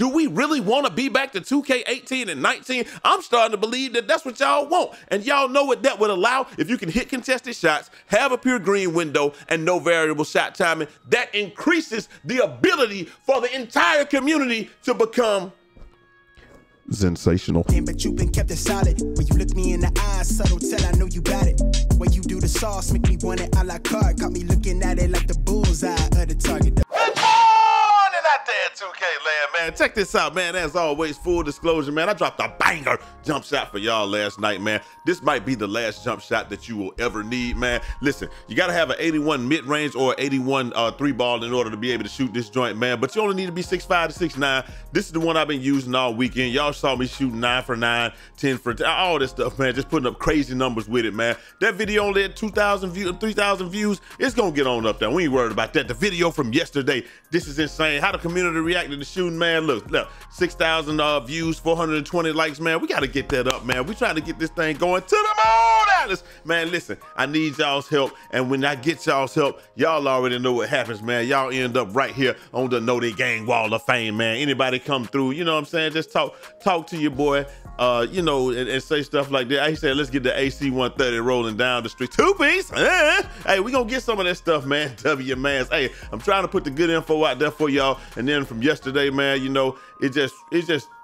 Do we really want to be back to 2K18 and 19? I'm starting to believe that that's what y'all want. And y'all know what that would allow if you can hit contested shots, have a pure green window, and no variable shot timing. That increases the ability for the entire community to become sensational. Damn, but you've been kept it solid. When you look me in the eyes, subtle tell I know you got it. When you do the sauce, make me want it a la carte. Got me looking at it like the bullseye of the target. There, 2K land, man. Check this out, man. As always, full disclosure, man, I dropped a banger jump shot for y'all last night, man. This might be the last jump shot that you will ever need, man. Listen, you got to have an 81 mid-range or 81 three-ball in order to be able to shoot this joint, man, but you only need to be 6'5 to 6'9. This is the one I've been using all weekend. Y'all saw me shoot 9 for 9, 10 for 10, all this stuff, man, just putting up crazy numbers with it, man. That video only had 2,000 views, 3,000 views. It's going to get on up there. We ain't worried about that. The video from yesterday, this is insane. How the community reacted to shooting, man. Look, 6,000 views, 420 likes, man. We got to get that up, man. We trying to get this thing going to the moon, Alice. Man, listen, I need y'all's help, and when I get y'all's help, y'all already know what happens, man. Y'all end up right here on the Know They Gang Wall of Fame, man. Anybody come through, you know what I'm saying? Just talk to your boy, you know, and say stuff like that. He said, let's get the AC 130 rolling down the street. Two-piece, Hey, we gonna get some of that stuff, man. W, man. Hey, I'm trying to put the good info out there for y'all, and then from yesterday, man, you know, it's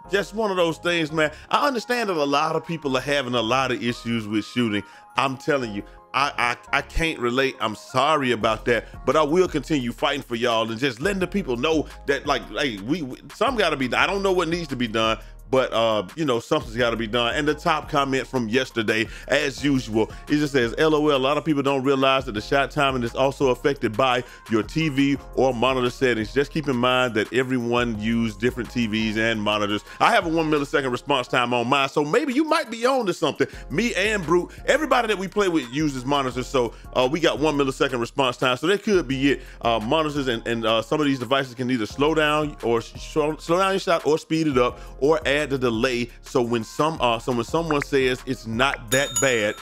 just one of those things, man. I understand that a lot of people are having a lot of issues with shooting. I'm telling you, I can't relate. I'm sorry about that, but I will continue fighting for y'all and just letting the people know that, like, hey, we some gotta be done. I don't know what needs to be done, but you know, something's got to be done. And the top comment from yesterday, as usual, it just says, LOL, a lot of people don't realize that the shot timing is also affected by your TV or monitor settings. Just keep in mind that everyone uses different TVs and monitors. I have a 1 millisecond response time on mine, so maybe you might be on to something. Me and Brute, everybody that we play with uses monitors, so we got 1 millisecond response time, so that could be it. Monitors and some of these devices can either slow down or slow down your shot or speed it up or add the delay, so when someone says it's not that bad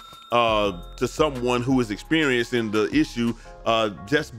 to someone who is experiencing the issue, just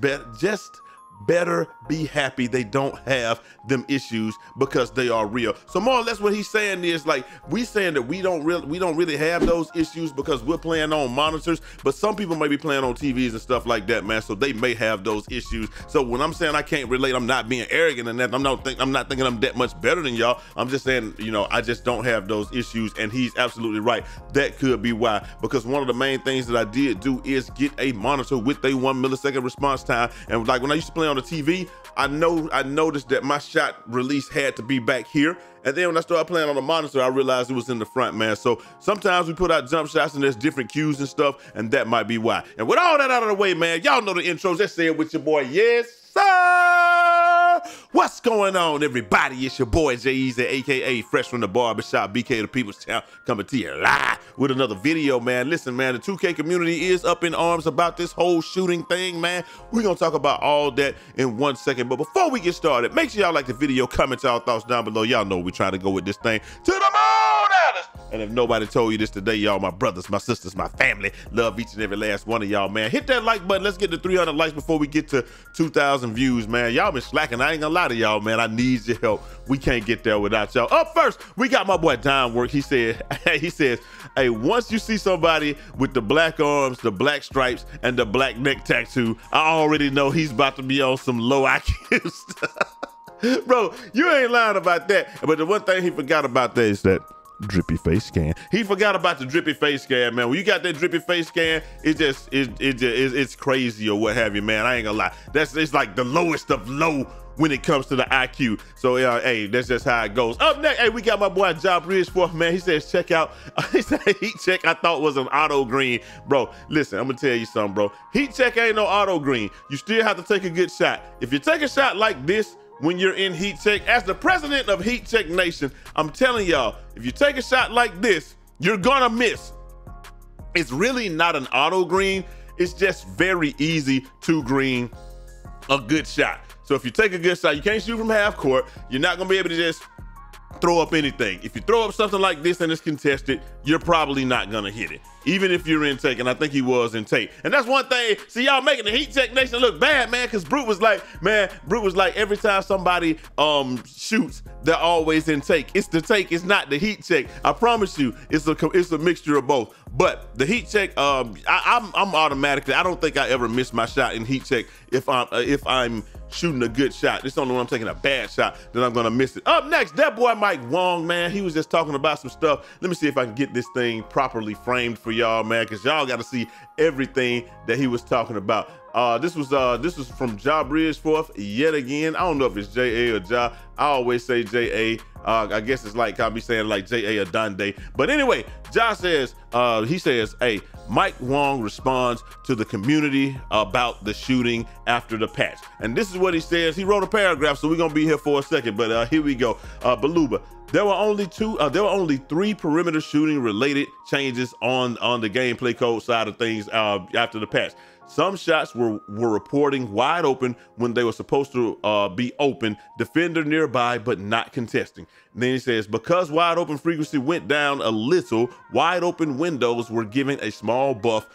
better be happy they don't have them issues, because they are real. So more or less what he's saying is, like, we saying that we don't really have those issues because we're playing on monitors, but some people may be playing on TVs and stuff like that, man, so they may have those issues. So when I'm saying I can't relate, I'm not being arrogant and that. I'm not thinking I'm that much better than y'all. I'm just saying, you know, I just don't have those issues, and he's absolutely right. That could be why, because one of the main things that I did do is get a monitor with a 1 millisecond response time, and like when I used to play on the TV, I noticed that my shot release had to be back here, and then when I started playing on the monitor, I realized it was in the front, man. So sometimes we put out jump shots and there's different cues and stuff, and that might be why. And with all that out of the way, man, y'all know the intros. Let's say it with your boy, yes sir. What's going on, everybody? It's your boy Jai Eazy, aka Fresh from the Barbershop, BK the People's Champ, coming to you live with another video, man. Listen, man, the 2K community is up in arms about this whole shooting thing, man. We're gonna talk about all that in 1 second, but before we get started, make sure y'all like the video, comment y'all thoughts down below. Y'all know we're trying to go with this thing to the moon, Alice. And if nobody told you this today, y'all, my brothers, my sisters, my family, love each and every last one of y'all, man. Hit that like button. Let's get to 300 likes before we get to 2,000 views, man. Y'all been slacking. I ain't gonna lie to y'all, man. I need your help. We can't get there without y'all. Up first, we got my boy Dime Work. He says, hey, once you see somebody with the black arms, the black stripes, and the black neck tattoo, I already know he's about to be on some low IQ stuff. Bro, you ain't lying about that. But the one thing he forgot about that is that drippy face scan. He forgot about the drippy face scan, man. When you got that drippy face scan, it's crazy or what have you, man. I ain't gonna lie. It's like the lowest of low when it comes to the IQ. So hey, that's just how it goes. Up next, hey, we got my boy Ja Bridgeforth, man. He says check out. He said heat check I thought was an auto green. Bro, listen, I'm gonna tell you something, bro. Heat check ain't no auto green. You still have to take a good shot. If you take a shot like this when you're in heat check, as the president of Heat Check Nation, I'm telling y'all, if you take a shot like this, you're gonna miss. It's really not an auto green. It's just very easy to green a good shot. So if you take a good shot, you can't shoot from half court. You're not gonna be able to just throw up anything. If you throw up something like this and it's contested, you're probably not gonna hit it, even if you're in take. And I think he was in take. And that's one thing. See, y'all making the Heat Tech Nation look bad, man, because Brute was like, every time somebody shoots, they're always in take. It's the take, it's not the heat check. I promise you, it's a mixture of both. But the heat check, I'm automatically, I don't think I ever miss my shot in heat check. If I'm shooting a good shot, it's only when I'm taking a bad shot that I'm gonna miss it. Up next, that boy Mike Wang, man, he was just talking about some stuff. Let me see if I can get this thing properly framed for y'all, man, because y'all got to see everything that he was talking about. This was from Ja Bridgeforth yet again. I don't know if it's J.A. or Ja. I always say J.A. I guess it's like I'll be saying like J.A. or Donde. But anyway, Ja says, he says, hey, Mike Wang responds to the community about the shooting after the patch. And this is what he says. He wrote a paragraph, so we're going to be here for a second. But here we go. Baluba. There were only three perimeter shooting related changes on the gameplay code side of things after the patch. Some shots were reporting wide open when they were supposed to be open, defender nearby, but not contesting. And then he says, because wide open frequency went down a little, wide open windows were given a small buff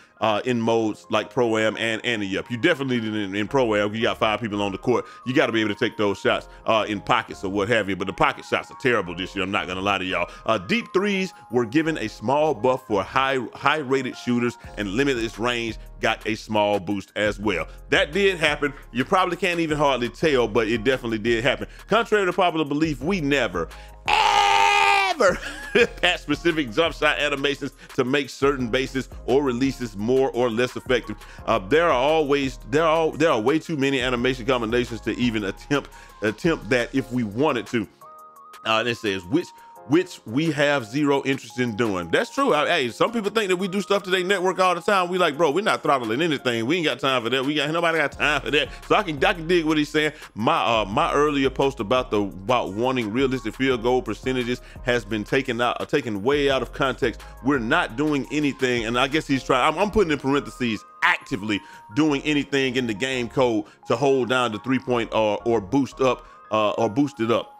in modes like Pro-Am and Ante-Up. You definitely did in Pro-Am, you got 5 people on the court. You gotta be able to take those shots in pockets or what have you, but the pocket shots are terrible this year, I'm not gonna lie to y'all. Deep threes were given a small buff for high-rated shooters, and limitless range got a small boost as well. That did happen. You probably can't even hardly tell, but it definitely did happen. Contrary to popular belief, we never, ever patch specific jump shot animations to make certain bases or releases more or less effective. There are way too many animation combinations to even attempt that if we wanted to. It says which we have zero interest in doing. That's true. Hey, some people think that we do stuff to their network all the time. We like, bro, we're not throttling anything. We ain't got time for that. Nobody got time for that. So I can dig what he's saying. My earlier post about wanting realistic field goal percentages has been taken way out of context. We're not doing anything, and I guess he's trying. I'm putting in parentheses, actively doing anything in the game code to hold down the 3-point or boost it up.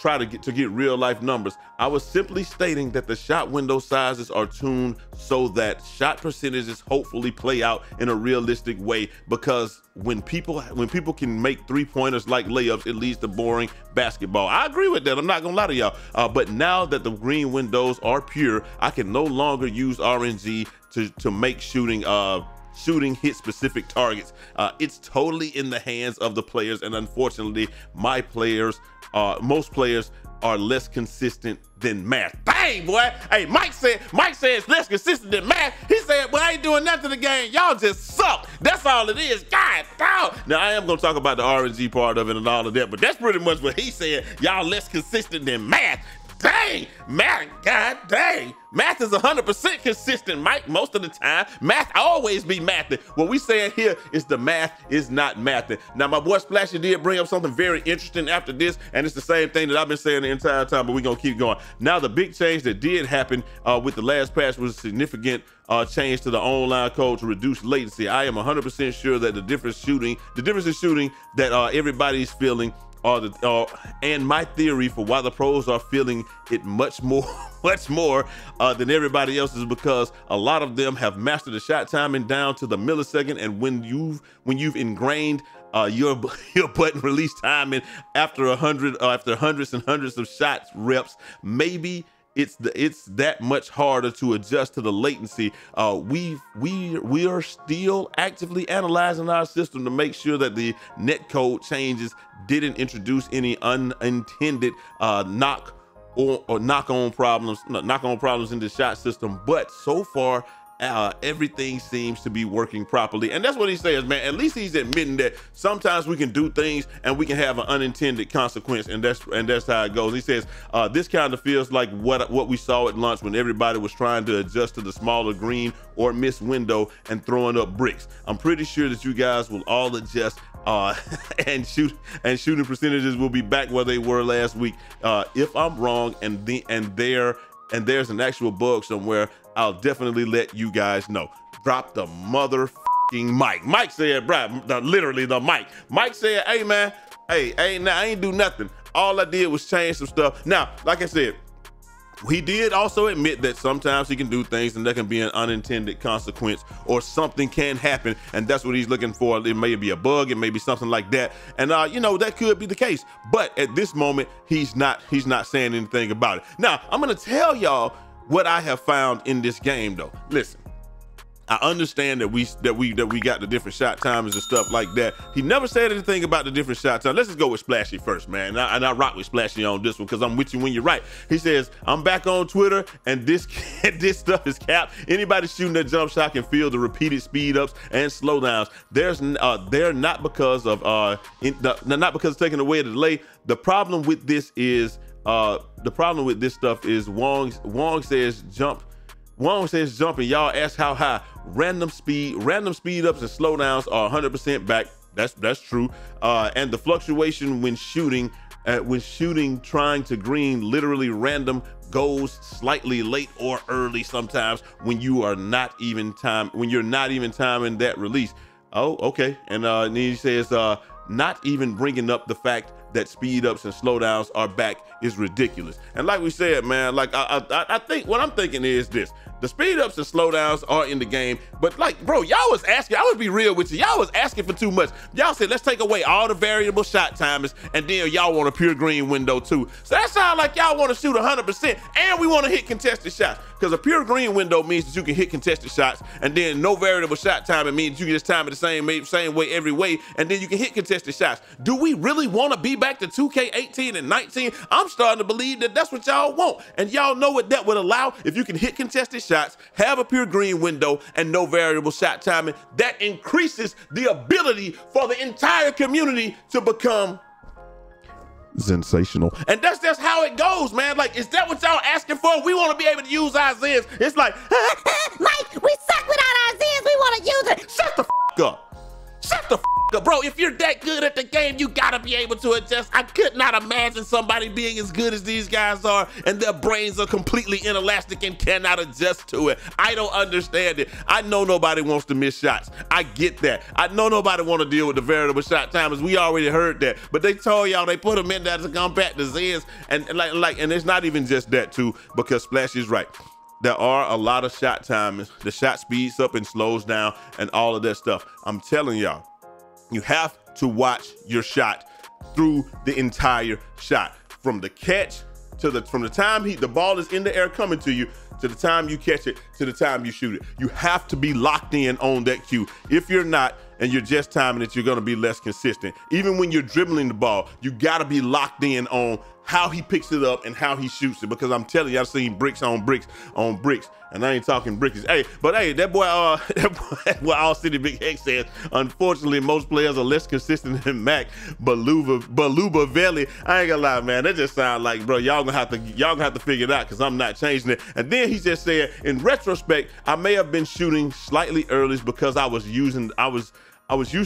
Try to get real life numbers. I was simply stating that the shot window sizes are tuned so that shot percentages hopefully play out in a realistic way, because when people can make 3-pointers like layups, it leads to boring basketball. I agree with that, I'm not gonna lie to y'all. But now that the green windows are pure, I can no longer use RNG to make shooting hit specific targets. It's totally in the hands of the players, and unfortunately most players are less consistent than math. Dang, boy. Hey, Mike says less consistent than math. He said, well, I ain't doing nothing to the game. Y'all just suck. That's all it is. God, dog. Now, I am going to talk about the RNG part of it and all of that, but that's pretty much what he said. Y'all less consistent than math. Dang, math, god dang. Math is 100% consistent, Mike, most of the time. Math always be mathing. What we saying here is the math is not mathing. Now, my boy Splashy did bring up something very interesting after this, and it's the same thing that I've been saying the entire time, but we're gonna keep going. Now, the big change that did happen with the last patch was a significant change to the online code to reduce latency. I am 100% sure that the difference in shooting that everybody's feeling and my theory for why the pros are feeling it much more than everybody else is because a lot of them have mastered the shot timing down to the millisecond, and when you've ingrained your button release timing after hundreds and hundreds of shots reps, maybe it's that much harder to adjust to the latency. We are still actively analyzing our system to make sure that the netcode changes didn't introduce any unintended knock-on problems in the shot system. But so far, everything seems to be working properly, and that's what he says, man. At least he's admitting that sometimes we can do things and we can have an unintended consequence, and that's how it goes. He says this kind of feels like what we saw at lunch when everybody was trying to adjust to the smaller green or missed window and throwing up bricks. I'm pretty sure that you guys will all adjust and shooting percentages will be back where they were last week. If I'm wrong and there's an actual bug somewhere, I'll definitely let you guys know. Drop the motherfucking mic. Mike said, bruh, literally the mic. Mike said, hey man, hey, I ain't do nothing. All I did was change some stuff. Now, like I said, he did also admit that sometimes he can do things and there can be an unintended consequence or something can happen, and that's what he's looking for. It may be a bug, it may be something like that, and you know, that could be the case, but at this moment he's not saying anything about it. Now I'm gonna tell y'all what I have found in this game though. Listen, I understand that we got the different shot timers and stuff like that. He never said anything about the different shot time. Let's just go with Splashy first, man. And I rock with Splashy on this one because I'm with you when you're right. He says, I'm back on Twitter and this stuff is capped. Anybody shooting that jump shot can feel the repeated speed ups and slowdowns. They're not because of not because it's taking away the delay. The problem with this is Wong says jump. Wong says jumping, y'all ask how high. Random speed ups and slowdowns are 100% back. That's true. And the fluctuation when shooting, trying to green, literally random, goes slightly late or early sometimes when you are not even timing that release. Oh, okay. And he says, not even bringing up the fact that speed ups and slowdowns are back is ridiculous. And like we said, man, like I think what I'm thinking is this: the speed ups and slowdowns are in the game, but like, bro, y'all was asking. I would be real with you. Y'all was asking for too much. Y'all said let's take away all the variable shot timers, and then y'all want a pure green window too. So that sounds like y'all want to shoot 100%, and we want to hit contested shots, because a pure green window means that you can hit contested shots, and then no variable shot timing means you can just time it the same way every way, and then you can hit contested shots. Do we really want to be back to 2K18 and 19? I'm starting to believe that that's what y'all want, and y'all know what that would allow if you can hit contested shots, have a pure green window, and no variable shot timing. That increases the ability for the entire community to become sensational, and that's just how it goes, man. Like, is that what y'all asking for? We want to be able to use our zins. It's like, Mike, we suck without our zins. We want to use it. Shut the f up. Shut the f up, bro. If you're that good at the game, you gotta be able to adjust. I could not imagine somebody being as good as these guys are and their brains are completely inelastic and cannot adjust to it. I don't understand it. I know nobody wants to miss shots. I get that. I know nobody want to deal with the variable shot timers. We already heard that. But they told y'all they put them in there to combat disease, and it's not even just that too, because Splash is right. There are a lot of shot timers. The shot speeds up and slows down and all of that stuff. I'm telling y'all, you have to watch your shot through the entire shot. From the catch to from the time the ball is in the air coming to you, to the time you catch it, to the time you shoot it. You have to be locked in on that cue. If you're not, and you're just timing it, you're gonna be less consistent. Even when you're dribbling the ball, you gotta be locked in on how he picks it up and how he shoots it, because I'm telling you, I've seen bricks on bricks on bricks, and I ain't talking brickies. Hey, but hey, that boy All City Big X says, unfortunately, most players are less consistent than Mac Baluba Valley. I ain't gonna lie, man, that just sounds like, bro, y'all gonna have to figure it out, because I'm not changing it. And then he just said, in retrospect, I may have been shooting slightly early because I was used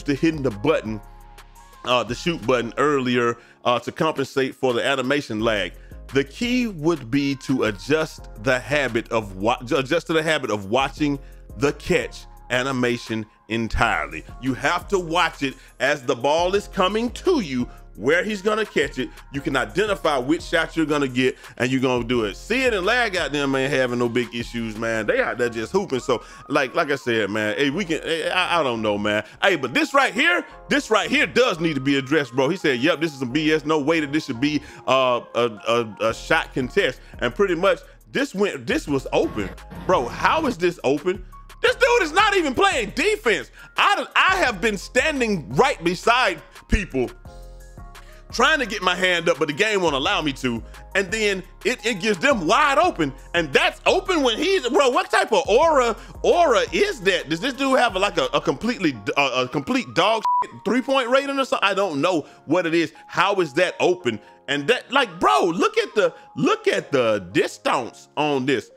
to hitting the button, the shoot button earlier to compensate for the animation lag. The key would be to adjust to the habit of watching the catch animation entirely. You have to watch it as the ball is coming to you, where he's gonna catch it. You can identify which shot you're gonna get, and you're gonna do it. See it and lag out there, man, having no big issues, man. They out there just hooping. So like I said, man, hey, we can, hey, I don't know, man. Hey, but this right here does need to be addressed, bro. He said, yep, this is some BS. No way that this should be a shot contest. And pretty much this was open. Bro, how is this open? This dude is not even playing defense. I have been standing right beside people trying to get my hand up, but the game won't allow me to. And then it gives them wide open, and that's open when he's, bro, what type of aura is that? Does this dude have a complete dog shit 3-point rating or something? I don't know what it is. How is that open? And that, like, bro, look at the distance on this.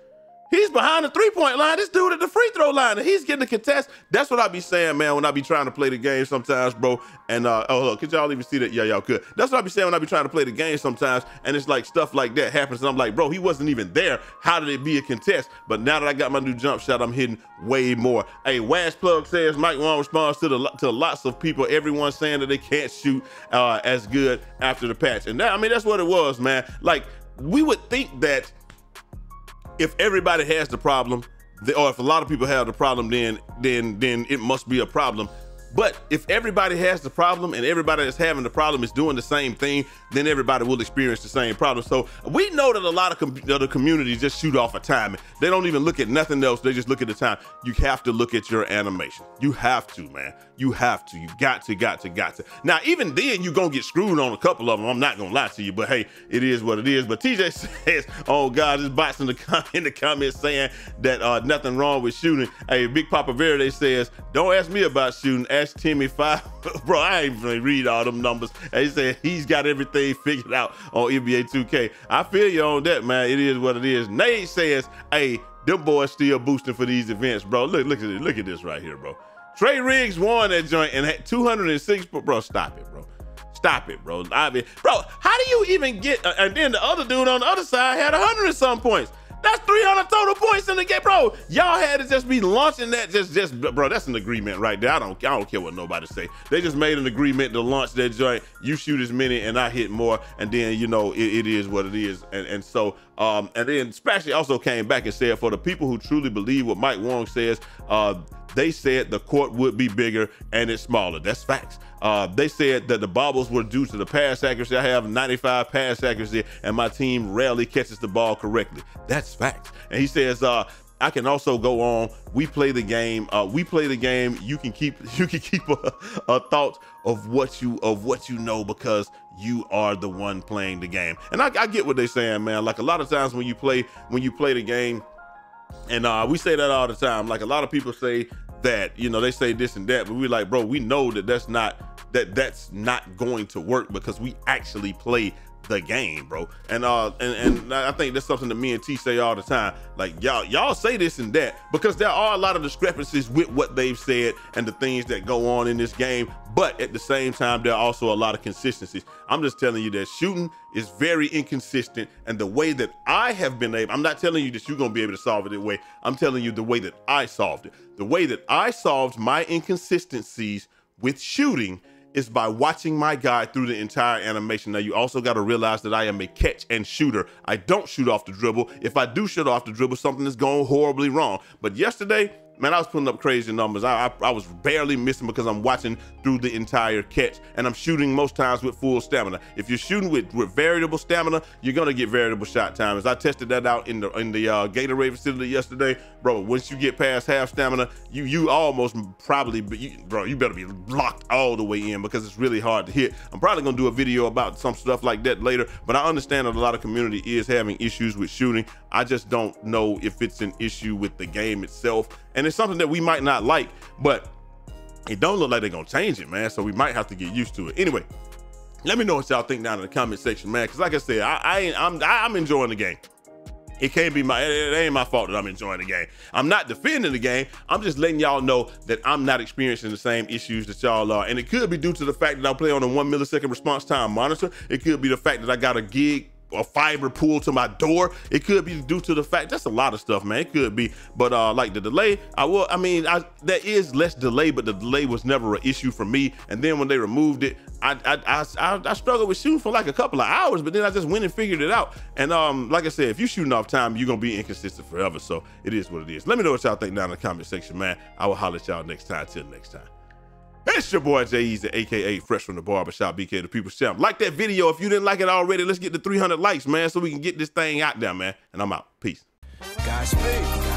He's behind the three-point line. This dude at the free throw line, and he's getting the contest. That's what I be saying, man, when I be trying to play the game sometimes, bro. And, oh, look, could y'all even see that? Yeah, y'all could. That's what I be saying when I be trying to play the game sometimes, and it's like stuff like that happens, and I'm like, bro, he wasn't even there. How did it be a contest? But now that I got my new jump shot, I'm hitting way more. Hey, Wash Plug says, Mike Wang responds to lots of people, everyone saying that they can't shoot as good after the patch. And that, I mean, that's what it was, man. Like, we would think that if everybody has the problem, or if a lot of people have the problem, then it must be a problem. But if everybody has the problem and everybody that's having the problem is doing the same thing, then everybody will experience the same problem. So we know that a lot of the communities just shoot off of timing. They don't even look at nothing else. They just look at the time. You have to look at your animation. You have to, man. You have to. You got to. Now, even then, you're going to get screwed on a couple of them. I'm not going to lie to you, but hey, it is what it is. But TJ says, oh, God, this bots in the comments saying that nothing wrong with shooting. Hey, Big Papa Verde says, don't ask me about shooting. Timmy 5, bro, I ain't even read all them numbers. He said he's got everything figured out on NBA 2K. I feel you on that, man. It is what it is. Nate says, hey, them boys still boosting for these events, bro. Look at it. Look at this right here, bro. Trey Riggs won that joint and had 206, but bro, stop it, bro. Stop it, bro. I mean, bro, how do you even get, and then the other dude on the other side had 100-some points. That's 300 total points in the game, bro. Y'all had to just be launching that, just, bro. That's an agreement right there. I don't care what nobody say. They just made an agreement to launch that joint. You shoot as many, and I hit more, and then you know it is what it is. And so, and then Splashy also came back and said, for the people who truly believe what Mike Wang says, they said the court would be bigger and it's smaller. That's facts. They said that the bobbles were due to the pass accuracy. I have 95 pass accuracy and my team rarely catches the ball correctly. That's facts. And he says, I can also go on. We play the game. You can keep a thought of what you know, because you are the one playing the game. And I get what they're saying, man. Like, a lot of times when you play the game, and we say that all the time. Like, a lot of people say that, you know, they say this and that, but we're like, bro, we know that that's not going to work, because we actually play the game, bro. And and I think that's something that me and T say all the time. Like, y'all say this and that, because there are a lot of discrepancies with what they've said and the things that go on in this game. But at the same time, there are also a lot of consistencies. I'm just telling you that shooting is very inconsistent. And the way that I have been able, I'm not telling you that you're going to be able to solve it that way. I'm telling you the way that I solved it. The way that I solved my inconsistencies with shooting is by watching my guy through the entire animation. Now, you also got to realize that I am a catch and shooter. I don't shoot off the dribble. If I do shoot off the dribble, something is going horribly wrong. But yesterday, man, I was putting up crazy numbers. I was barely missing, because I'm watching through the entire catch, and I'm shooting most times with full stamina. If you're shooting with variable stamina, you're gonna get variable shot times. I tested that out in the Gator Raven City yesterday, bro. Once you get past half stamina, you almost probably, bro, you better be locked all the way in, because it's really hard to hit. I'm probably gonna do a video about some stuff like that later, but I understand that a lot of community is having issues with shooting. I just don't know if it's an issue with the game itself. And it's something that we might not like, but it don't look like they're gonna change it, man. So we might have to get used to it. Anyway, let me know what y'all think down in the comment section, man. Because like I said, I'm enjoying the game. It can't be it ain't my fault that I'm enjoying the game. I'm not defending the game. I'm just letting y'all know that I'm not experiencing the same issues that y'all are. And it could be due to the fact that I play on a 1 millisecond response time monitor. It could be the fact that I got a gig, a fiber pull to my door. It could be due to the fact, that's a lot of stuff, man. It could be, but like the delay, there is less delay, but the delay was never an issue for me. And then when they removed it, I struggled with shooting for like a couple of hours, but then I just went and figured it out. And like I said, if you're shooting off time, you're gonna be inconsistent forever. So it is what it is. Let me know what y'all think down in the comment section, man. I will holler at y'all next time. Till next time. It's your boy Jai Eazy, aka Fresh from the Barbershop, BK the People's Champ. Like that video if you didn't like it already. Let's get to 300 likes, man, so we can get this thing out there, man. And I'm out. Peace. Godspeed.